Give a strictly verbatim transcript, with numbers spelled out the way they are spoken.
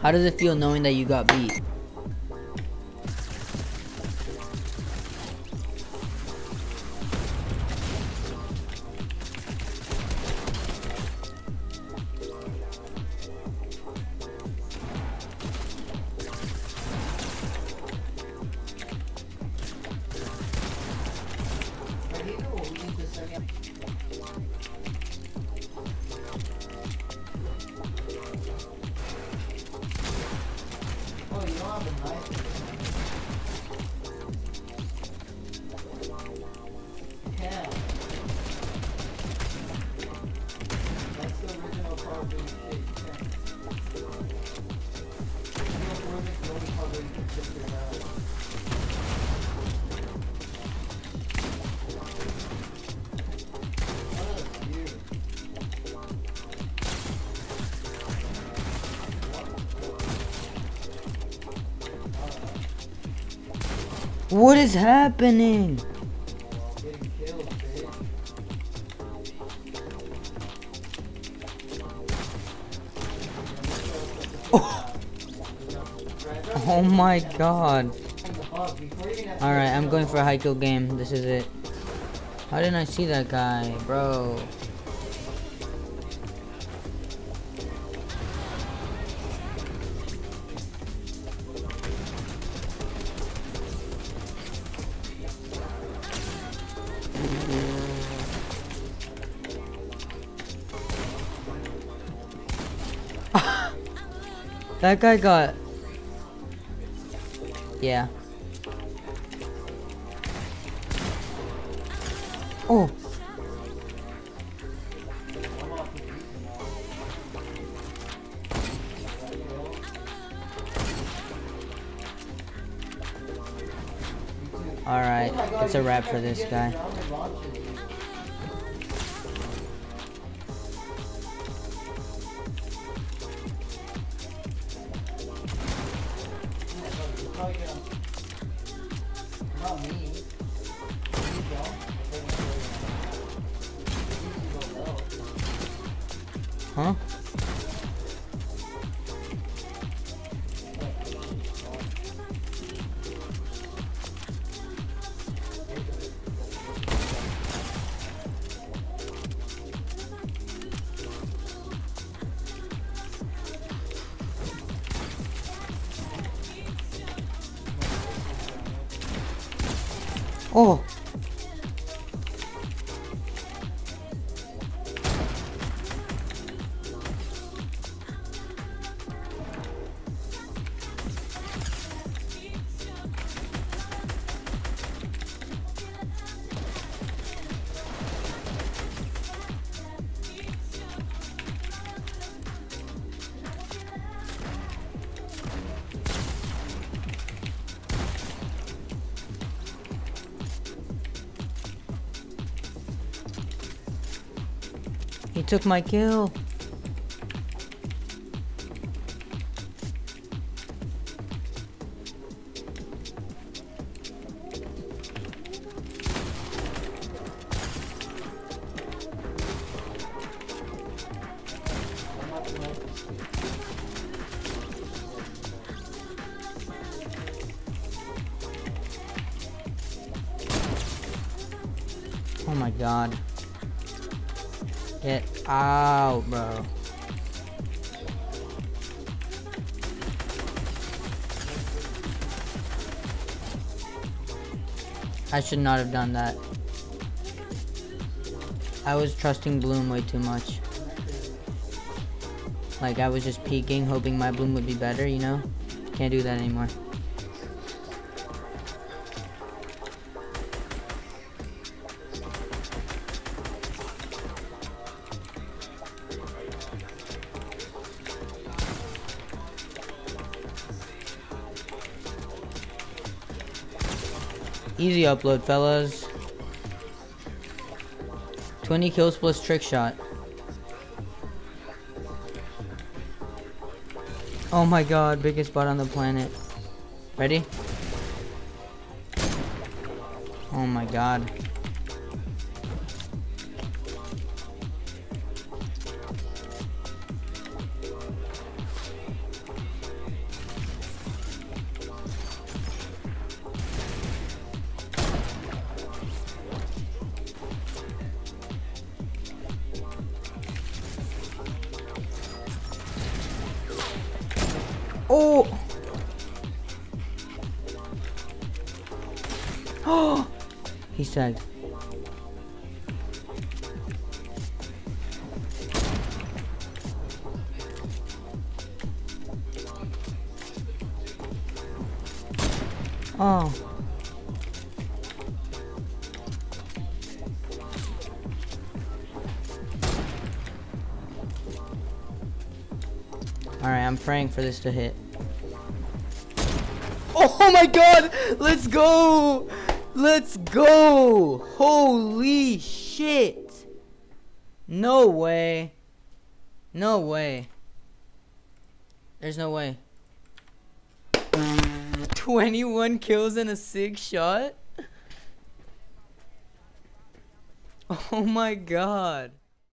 How does it feel knowing that you got beat? What is happening? Oh, oh my god. Alright, I'm going for a Haikyuu game. This is it. How didn't I see that guy, bro? That guy got... Yeah. Oh! Alright, it's a wrap for this guy. Huh? Oh! He took my kill. Oh my god. Get out, bro. I should not have done that. I was trusting Bloom way too much. Like, I was just peeking, hoping my Bloom would be better, you know? Can't do that anymore. Easy upload, fellas. twenty kills plus trick shot. Oh my god, biggest bot on the planet. Ready? Oh my god. Oh! Oh! He said. Oh. Alright, I'm praying for this to hit. Oh my god! Let's go! Let's go! Holy shit! No way. No way. There's no way. twenty-one kills and a six shot? Oh my god.